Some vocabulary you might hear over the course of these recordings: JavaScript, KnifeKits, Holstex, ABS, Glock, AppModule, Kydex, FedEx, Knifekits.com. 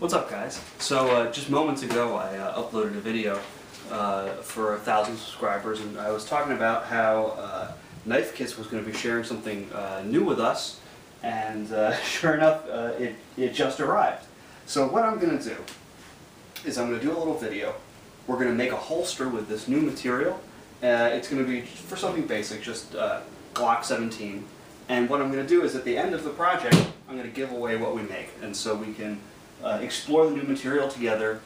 What's up, guys? So just moments ago I uploaded a video for 1,000 subscribers, and I was talking about how KnifeKits was going to be sharing something new with us, and sure enough it just arrived. So what I'm going to do is I'm going to do a little video. We're going to make a holster with this new material. It's going to be for something basic, just Glock 17, and what I'm going to do is at the end of the project I'm going to give away what we make, and so we can explore the new material together,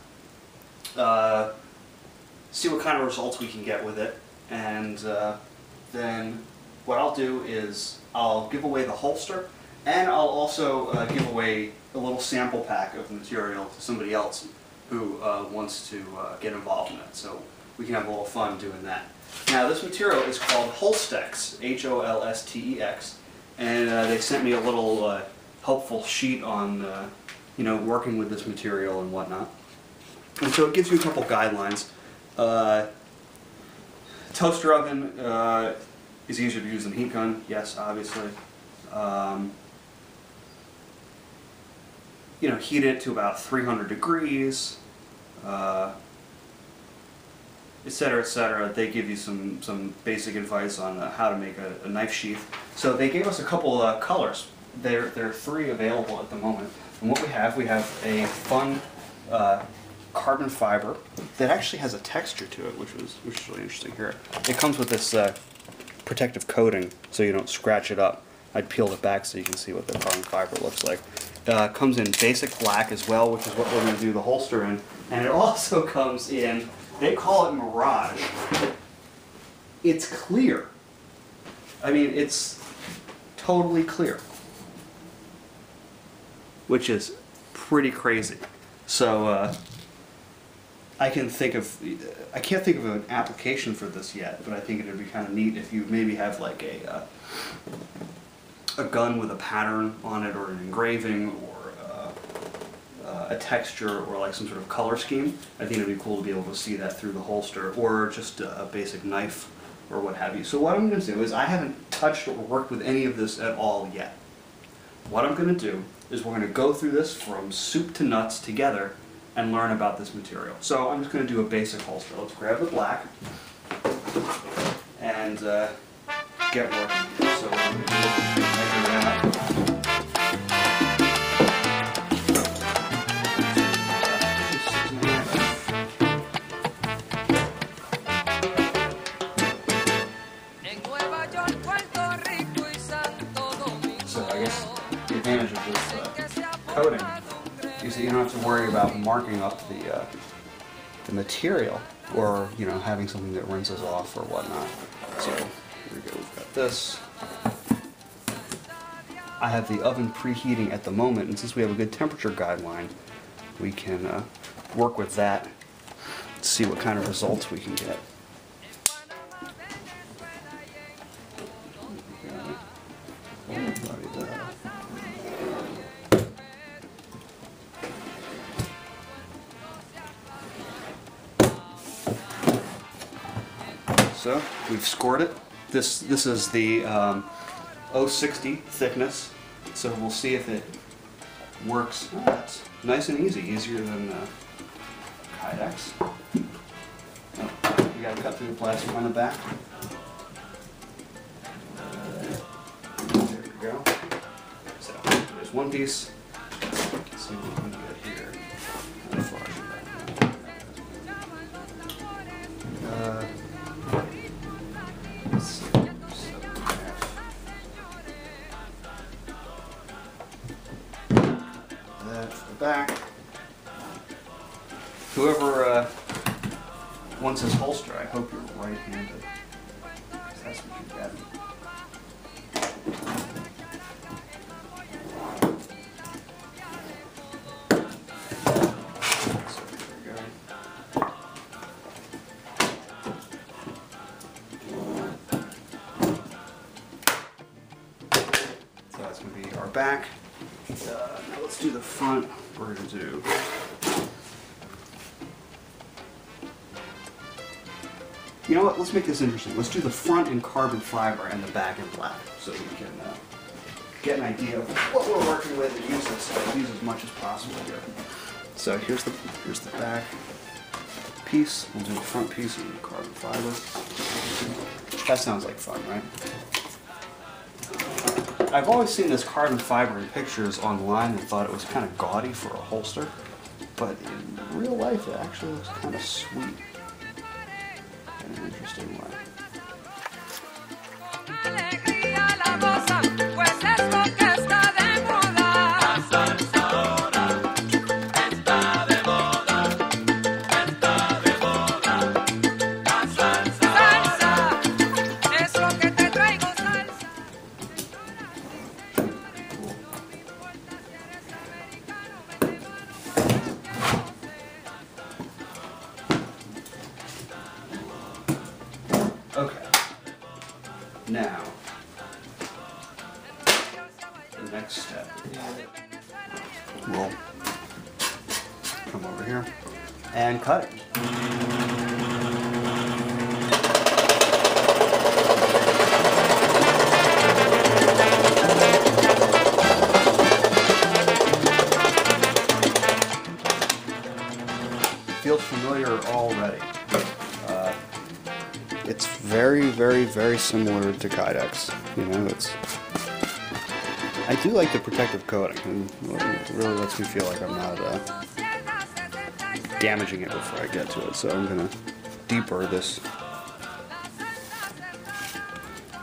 see what kind of results we can get with it, and then what I'll do is I'll give away the holster, and I'll also give away a little sample pack of the material to somebody else who wants to get involved in it, so we can have a little fun doing that. Now, this material is called Holstex, H-O-L-S-T-E-X, and they sent me a little helpful sheet on you know, working with this material and whatnot. And so it gives you a couple guidelines. Toaster oven is easier to use than heat gun, yes, obviously. You know, heat it to about 300 degrees, etc., etc. They give you some basic advice on how to make a knife sheath. So they gave us a couple colors. There are three available at the moment. And what we have a fun carbon fiber that actually has a texture to it, which is really interesting here. It comes with this protective coating so you don't scratch it up. I'd peel it back so you can see what the carbon fiber looks like. Comes in basic black as well, which is what we're going to do the holster in. And it also comes in, they call it Mirage. It's clear. I mean, it's totally clear, which is pretty crazy. So I can't think of an application for this yet, but I think it would be kind of neat if you maybe have like a gun with a pattern on it, or an engraving, or a texture, or like some sort of color scheme. I think it would be cool to be able to see that through the holster, or just a basic knife, or what have you. So what I'm going to do is, I haven't touched or worked with any of this at all yet. What I'm going to do is we're going to go through this from soup to nuts together and learn about this material. So I'm just going to do a basic holster. Let's grab the black and get working. So I'm going to measure coating. You see, you don't have to worry about marking up the material, or you know, having something that rinses off or whatnot. So here we go. We've got this. I have the oven preheating at the moment, and since we have a good temperature guideline, we can work with that, see what kind of results we can get. So we've scored it. This is the 0.60 thickness, so we'll see if it works. Oh, that's nice and easy, easier than Kydex. Oh, you gotta cut through the plastic on the back. There you go. So there's one piece. Let's see what we can get here. How far? Back. Whoever wants his holster, I hope you're right-handed. That's what you get. So there we go. So that's going to be our back. Now let's do the front. We're going to do you know what, let's make this interesting. Let's do the front in carbon fiber and the back in black, so we can get an idea of what we're working with and use as much as possible here. So here's the back piece. We'll do the front piece and carbon fiber. That sounds like fun, right? I've always seen this carbon fiber in pictures online and thought it was kind of gaudy for a holster, but in real life it actually looks kind of sweet in an interesting way. Okay, now, the next step, we'll come over here and cut it. Feels familiar already. It's very, very, very similar to Kydex. You know, I do like the protective coating, and it really lets me feel like I'm not damaging it before I get to it. So I'm gonna deburr this.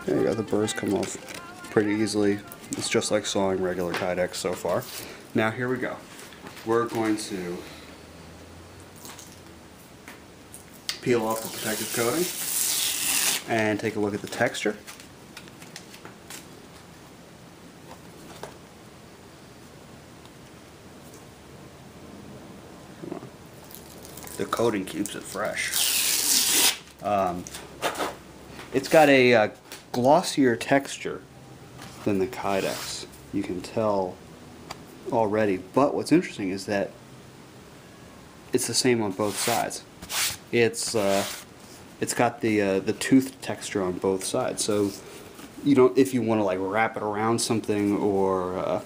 There you go. The burrs come off pretty easily. It's just like sawing regular Kydex so far. Now here we go. We're going to peel off the protective coating and take a look at the texture. Come on. The coating keeps it fresh. It's got a glossier texture than the Kydex. You can tell already, but what's interesting is that it's the same on both sides. It's got the tooth texture on both sides, so you don't, if you want to like wrap it around something or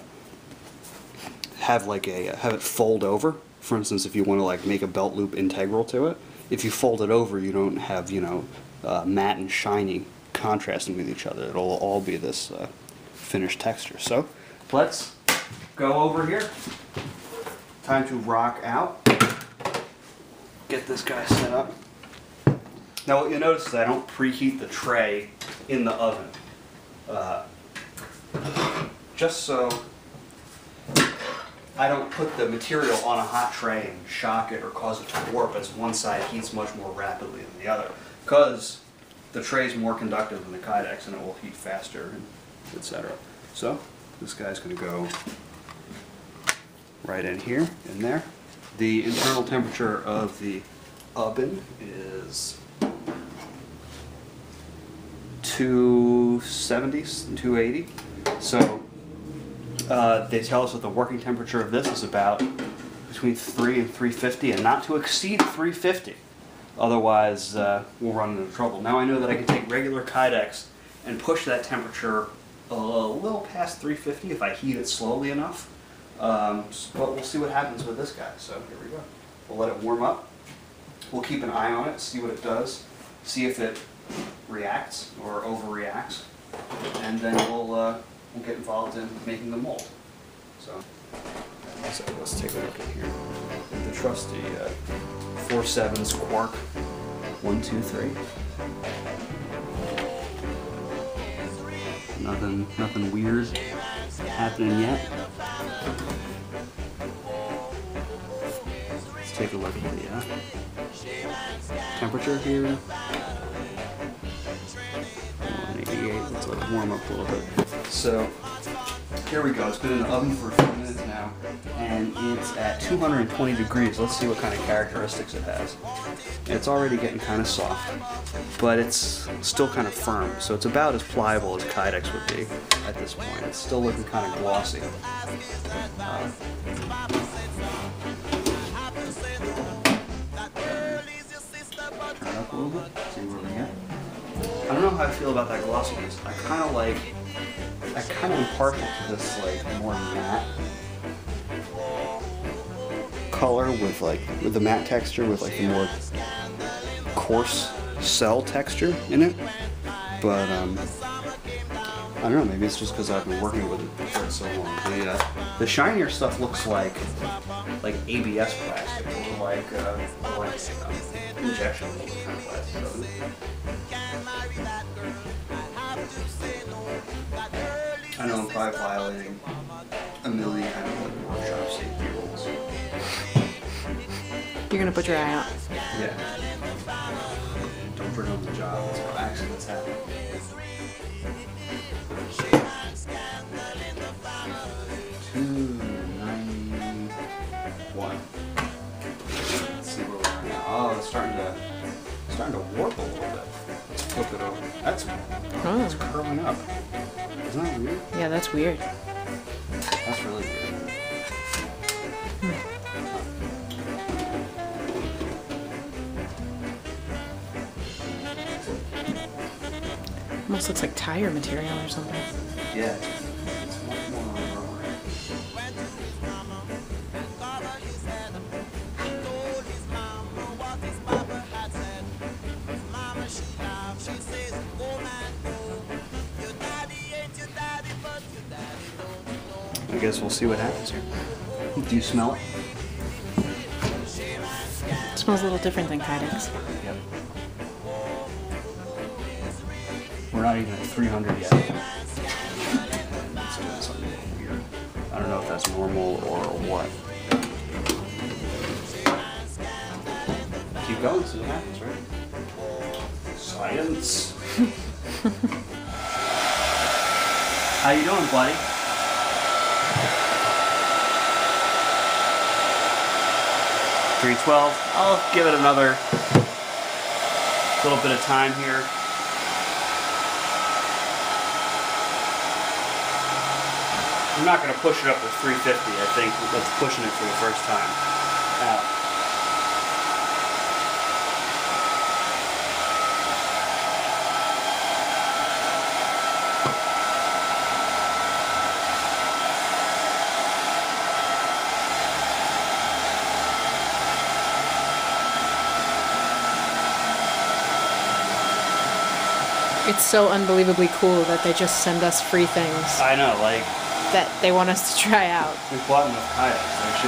have it fold over. For instance, if you want to like make a belt loop integral to it, if you fold it over, you don't have, you know, matte and shiny contrasting with each other. It'll all be this finished texture. So let's go over here. Time to rock out. Get this guy set up. Now what you'll notice is I don't preheat the tray in the oven, just so I don't put the material on a hot tray and shock it or cause it to warp as one side heats much more rapidly than the other, because the tray is more conductive than the Kydex and it will heat faster, etc. So this guy's going to go right in here, in there. The internal temperature of the oven is 270 and 280, so they tell us that the working temperature of this is about between 3 and 350, and not to exceed 350, otherwise we'll run into trouble. Now I know that I can take regular Kydex and push that temperature a little past 350 if I heat it slowly enough, but we'll see what happens with this guy. So here we go. We'll let it warm up, we'll keep an eye on it, see what it does, see if it reacts or overreacts, and then we'll get involved in making the mold. So let's take a look at here. The trusty 4/7 quark. 1, 2, 3. Nothing weird happening yet. Let's take a look at the temperature here. Let's let it warm up a little bit. So here we go. It's been in the oven for a few minutes now, and it's at 220 degrees. Let's see what kind of characteristics it has. It's already getting kind of soft, but it's still kind of firm. So it's about as pliable as Kydex would be at this point. It's still looking kind of glossy. Turn it up a little bit. See where we get. I don't know how I feel about that glossiness. I kind of impart it to this like more matte color with like with the matte texture with like the more coarse cell texture in it. But I don't know, maybe it's just because I've been working with it for so long. The shinier stuff looks like ABS plastic, or like injection molded kind of plastic, doesn't it? I know I'm probably violating a million kind of like workshop safety rules. You're gonna put your eye out. Yeah. Don't burn up the job. That's what accidents happen. Starting to warp a little bit. Let's flip it over. That's It's curling up. Isn't that weird? Yeah, that's weird. That's really weird. Hmm. Almost looks like tire material or something. Yeah. It's much more rubber. I guess we'll see what happens here. Do you smell it? It smells a little different than Kydex. Yep. We're not even at 300 yet. It's doing something weird. I don't know if that's normal or what. Keep going, see what happens, right? Science. How you doing, buddy? .312. I'll give it another little bit of time here. I'm not going to push it up to 350. I think that's pushing it for the first time. It's so unbelievably cool that they just send us free things. I know, like... that they want us to try out. We've bought enough kayaks,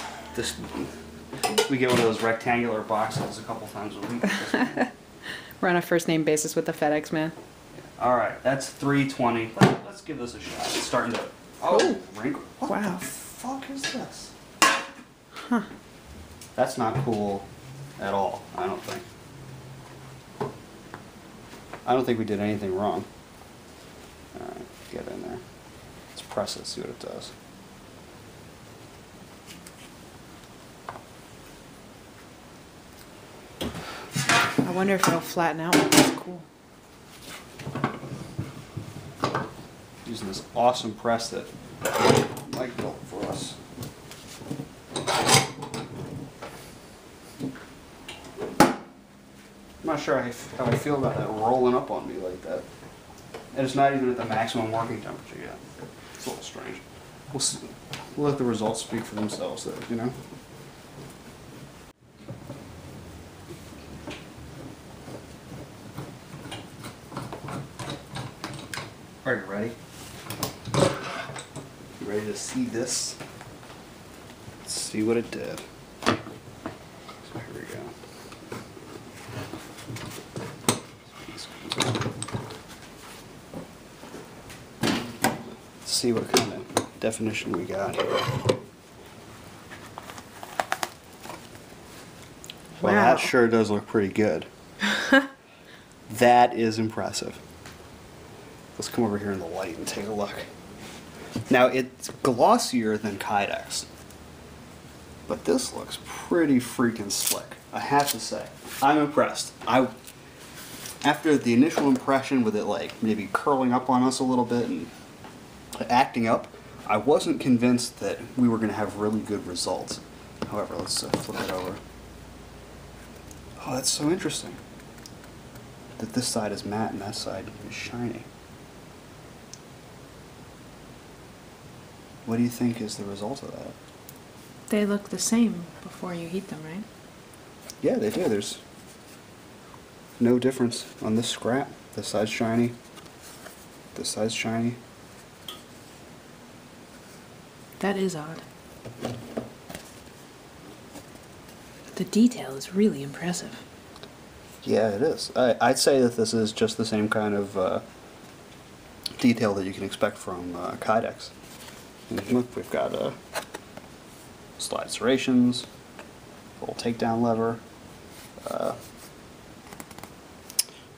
or something. We get one of those rectangular boxes a couple times a week. We're on a first-name basis with the FedEx man. Yeah. All right, that's 320. Let's give this a shot. It's starting to... Oh, wrinkle. Wow. What the fuck is this? Huh. That's not cool at all, I don't think. I don't think we did anything wrong. Alright, get in there. Let's press it, see what it does. I wonder if it'll flatten out. That's cool. Using this awesome press that Mike built for us. I'm not sure how I feel about that rolling up on me like that. And it's not even at the maximum working temperature yet. It's a little strange. We'll see. We'll let the results speak for themselves though, you know? Are you ready? You ready to see this? Let's see what it did. See what kind of definition we got here. Wow. Well, that sure does look pretty good. That is impressive. Let's come over here in the light and take a look. Now, it's glossier than Kydex, but this looks pretty freaking slick. I have to say, I'm impressed. After the initial impression with it, like maybe curling up on us a little bit and acting up, I wasn't convinced that we were going to have really good results. However, let's flip it over. Oh, that's so interesting that this side is matte and that side is shiny. What do you think is the result of that? They look the same before you heat them, right? Yeah, they do. There's no difference on this scrap. This side's shiny. This side's shiny. That is odd. But the detail is really impressive. Yeah, it is. I'd say that this is just the same kind of detail that you can expect from Kydex. And look, we've got slide serrations, little takedown lever,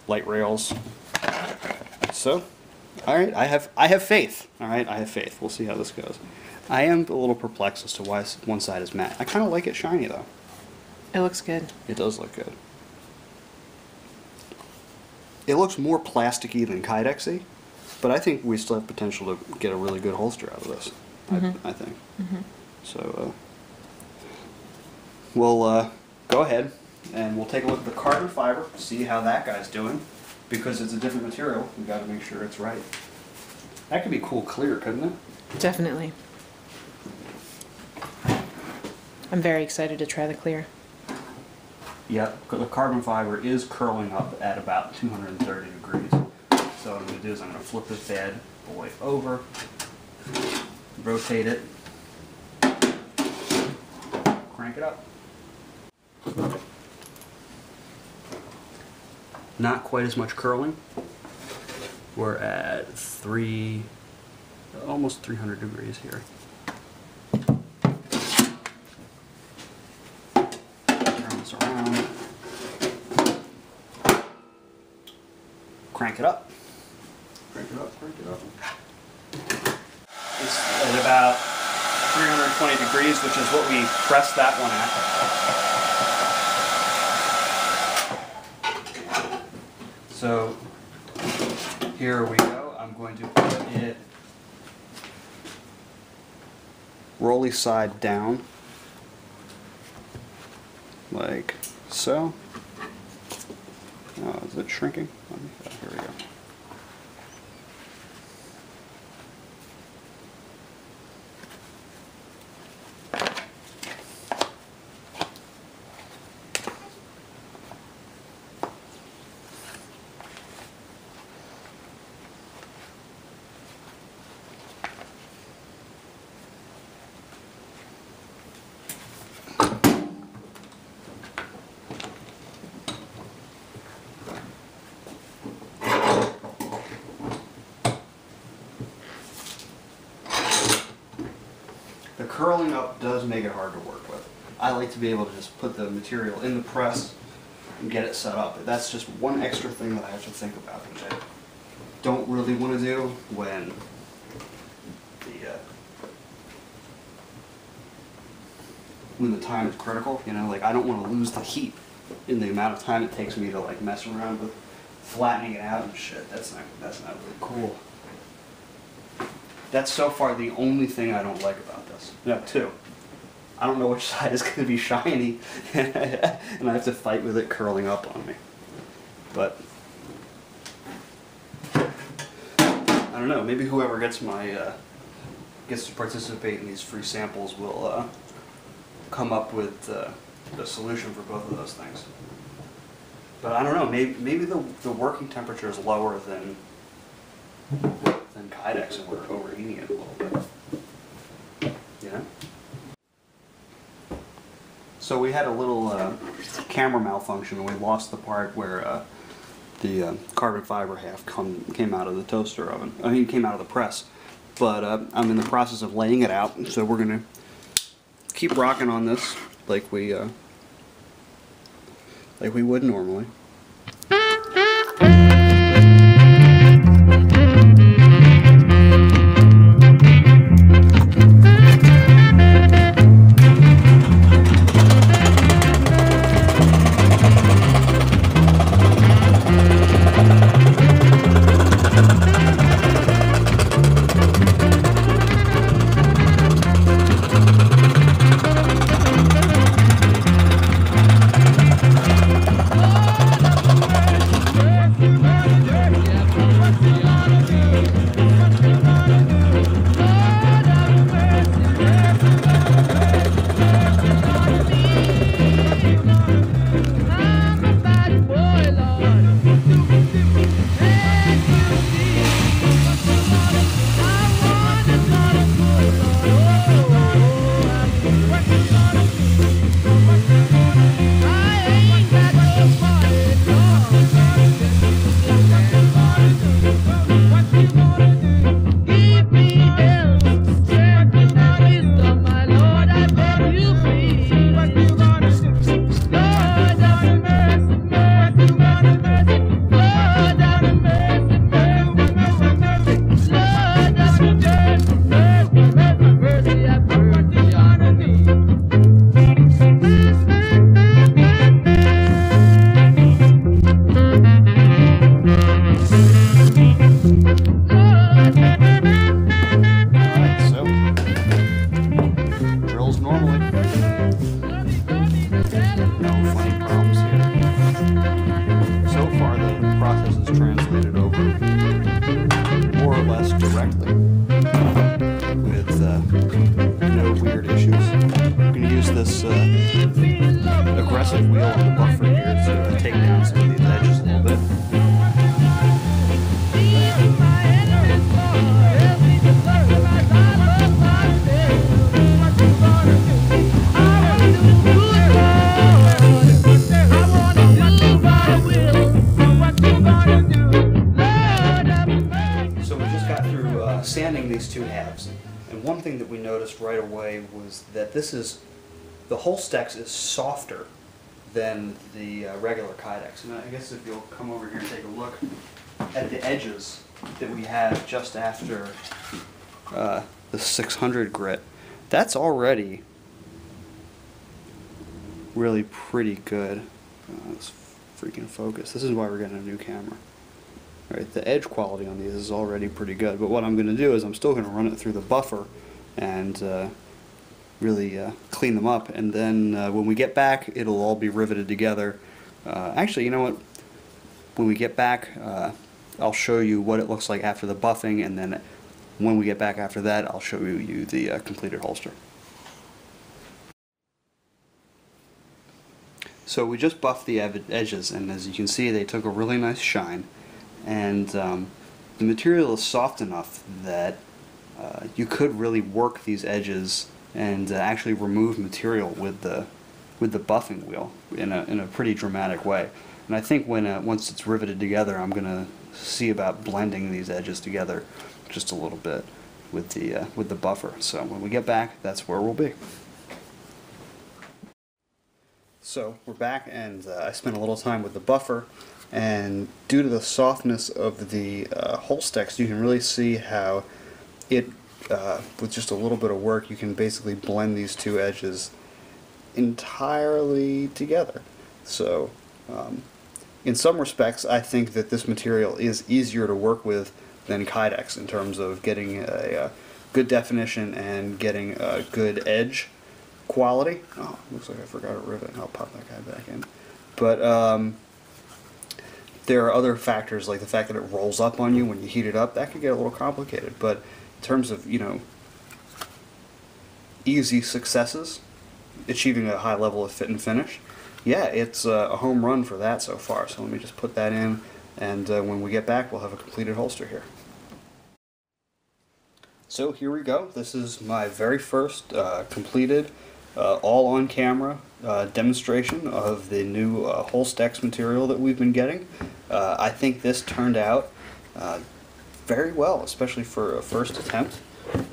light rails. So, all right, I have faith. All right, I have faith. We'll see how this goes. I am a little perplexed as to why one side is matte. I kind of like it shiny though. It looks good. It does look good. It looks more plasticky than Kydex-y, but I think we still have potential to get a really good holster out of this. Mm-hmm. I think. Mm-hmm. So we'll go ahead and we'll take a look at the carbon fiber, see how that guy's doing, because it's a different material. We've got to make sure it's right. That could be cool clear, couldn't it? Definitely. I'm very excited to try the clear. Yep, the carbon fiber is curling up at about 230 degrees. So what I'm going to do is I'm going to flip this bad boy over, rotate it, crank it up. Not quite as much curling. We're at almost 300 degrees here. Around. Crank it up. Crank it up, crank it up. It's at about 320 degrees, which is what we pressed that one at. So here we go. I'm going to put it rolly side down. Like so. Oh, is it shrinking? Here we go. Curling up does make it hard to work with. I like to be able to just put the material in the press and get it set up. That's just one extra thing that I have to think about, which I don't really want to do when the time is critical. You know, like I don't want to lose the heat in the amount of time it takes me to like mess around with flattening it out and shit. That's not really cool. That's so far the only thing I don't like about this. No, two. I don't know which side is going to be shiny, and I have to fight with it curling up on me. But I don't know. Maybe whoever gets gets to participate in these free samples will come up with the solution for both of those things. But I don't know. Maybe the working temperature is lower than. Kydex, and we're overheating it a little bit. Yeah. So we had a little camera malfunction, and we lost the part where the carbon fiber half came out of the toaster oven. I mean, came out of the press. But I'm in the process of laying it out, so we're gonna keep rocking on this like we would normally. No funny problems here. So far, the process is translated over more or less directly with no weird issues. I'm going to use this aggressive wheel on the buffer here to take down some of these edges a little bit. Sanding these two halves, and one thing that we noticed right away was that this is, the Holstex is softer than the regular Kydex. And I guess if you'll come over here and take a look at the edges that we have just after the 600 grit, that's already really pretty good. Let's freaking focus. This is why we're getting a new camera. Right, the edge quality on these is already pretty good, but what I'm going to do is I'm still going to run it through the buffer and really clean them up, and then when we get back it'll all be riveted together. Actually, you know what, when we get back I'll show you what it looks like after the buffing, and then when we get back after that I'll show you the completed holster. So we just buffed the edges, and as you can see they took a really nice shine. And the material is soft enough that you could really work these edges and actually remove material with the buffing wheel in a pretty dramatic way. And I think when once it's riveted together, I'm gonna see about blending these edges together just a little bit with the buffer. So when we get back, that's where we'll be. So we're back, and I spent a little time with the buffer. And due to the softness of the Holstex, you can really see how it, with just a little bit of work, you can basically blend these two edges entirely together. So, in some respects, I think that this material is easier to work with than Kydex in terms of getting a good definition and getting a good edge quality. Oh, looks like I forgot a rivet. I'll pop that guy back in. But, there are other factors, like the fact that it rolls up on you when you heat it up. That could get a little complicated, but in terms of, you know, easy successes, achieving a high level of fit and finish, yeah, it's a home run for that so far. So let me just put that in, and when we get back we'll have a completed holster here. So here we go. This is my very first completed, all on camera demonstration of the new Holstex material that we've been getting. I think this turned out very well, especially for a first attempt.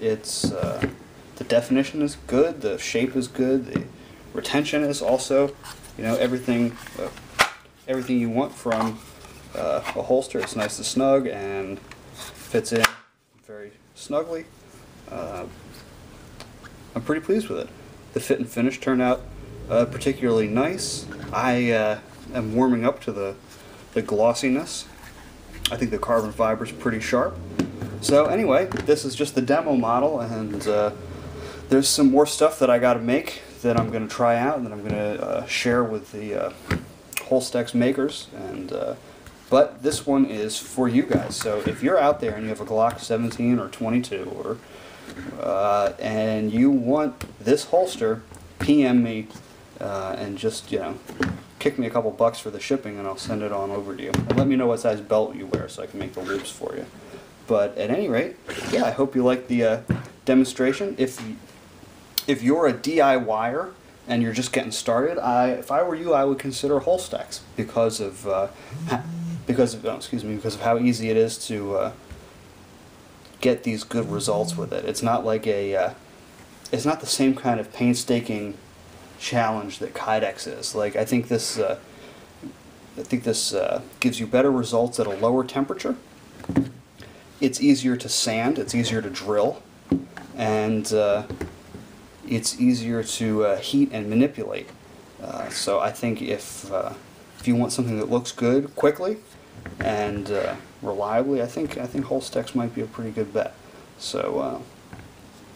It's the definition is good, the shape is good, the retention is also, you know, everything you want from a holster. It's nice and snug and fits in very snugly. I'm pretty pleased with it. The fit and finish turned out particularly nice. I am warming up to the glossiness. I think the carbon fiber is pretty sharp. So anyway, this is just the demo model, and there's some more stuff that I got to make that I'm going to try out, and that I'm going to share with the Holstex makers. And but this one is for you guys. So if you're out there and you have a Glock 17 or 22 or and you want this holster, PM me and just, you know, kick me a couple bucks for the shipping and I'll send it on over to you. And let me know what size belt you wear so I can make the loops for you. But at any rate, yeah, I hope you liked the demonstration. If you're a DIYer and you're just getting started, if I were you, I would consider Holstex because of how easy it is to get these good results with it. It's not like a it's not the same kind of painstaking challenge that Kydex is. Like, I think this gives you better results at a lower temperature. It's easier to sand, it's easier to drill, and it's easier to heat and manipulate. So I think if you want something that looks good quickly and reliably, I think Holstex might be a pretty good bet. So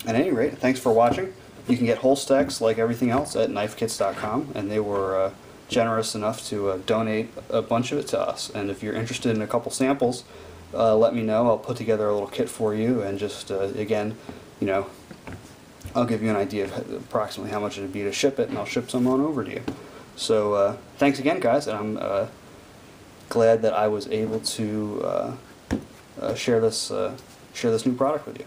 at any rate, thanks for watching. You can get Holstex, like everything else, at KnifeKits.com, and they were generous enough to donate a bunch of it to us. And if you're interested in a couple samples, let me know. I'll put together a little kit for you, and just, again, you know, I'll give you an idea of approximately how much it would be to ship it, and I'll ship some on over to you. So thanks again, guys, and I'm glad that I was able to share this new product with you.